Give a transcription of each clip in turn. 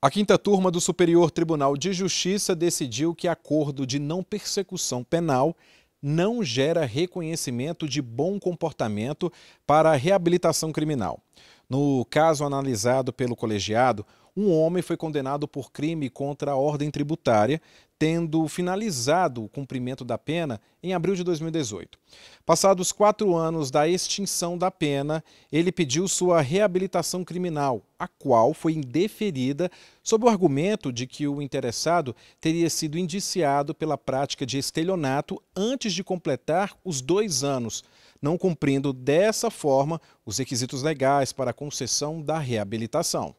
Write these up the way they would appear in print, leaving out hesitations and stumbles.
A quinta turma do Superior Tribunal de Justiça decidiu que acordo de não persecução penal não gera reconhecimento de bom comportamento para a reabilitação criminal. No caso analisado pelo colegiado, um homem foi condenado por crime contra a ordem tributária, tendo finalizado o cumprimento da pena em abril de 2018. Passados 4 anos da extinção da pena, ele pediu sua reabilitação criminal, a qual foi indeferida sob o argumento de que o interessado teria sido indiciado pela prática de estelionato antes de completar os 2 anos, não cumprindo dessa forma os requisitos legais para a concessão da reabilitação.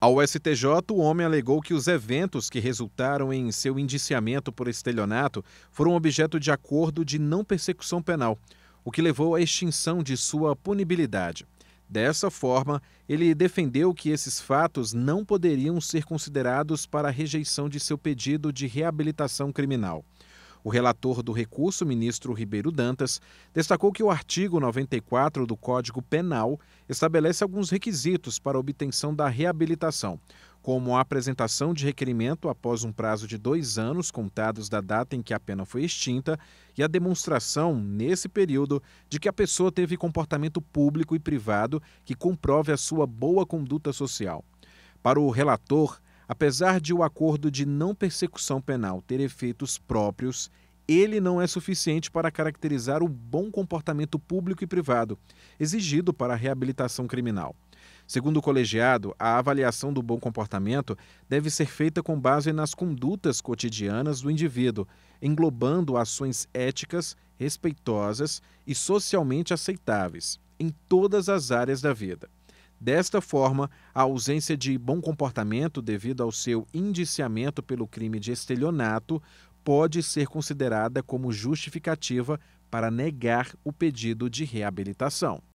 Ao STJ, o homem alegou que os eventos que resultaram em seu indiciamento por estelionato foram objeto de acordo de não persecução penal, o que levou à extinção de sua punibilidade. Dessa forma, ele defendeu que esses fatos não poderiam ser considerados para a rejeição de seu pedido de reabilitação criminal. O relator do recurso, ministro Ribeiro Dantas, destacou que o artigo 94 do Código Penal estabelece alguns requisitos para a obtenção da reabilitação, como a apresentação de requerimento após um prazo de 2 anos contados da data em que a pena foi extinta e a demonstração, nesse período, de que a pessoa teve comportamento público e privado que comprove a sua boa conduta social. Para o relator, apesar de o acordo de não persecução penal ter efeitos próprios, ele não é suficiente para caracterizar o bom comportamento público e privado exigido para a reabilitação criminal. Segundo o colegiado, a avaliação do bom comportamento deve ser feita com base nas condutas cotidianas do indivíduo, englobando ações éticas, respeitosas e socialmente aceitáveis em todas as áreas da vida. Desta forma, a ausência de bom comportamento devido ao seu indiciamento pelo crime de estelionato pode ser considerada como justificativa para negar o pedido de reabilitação.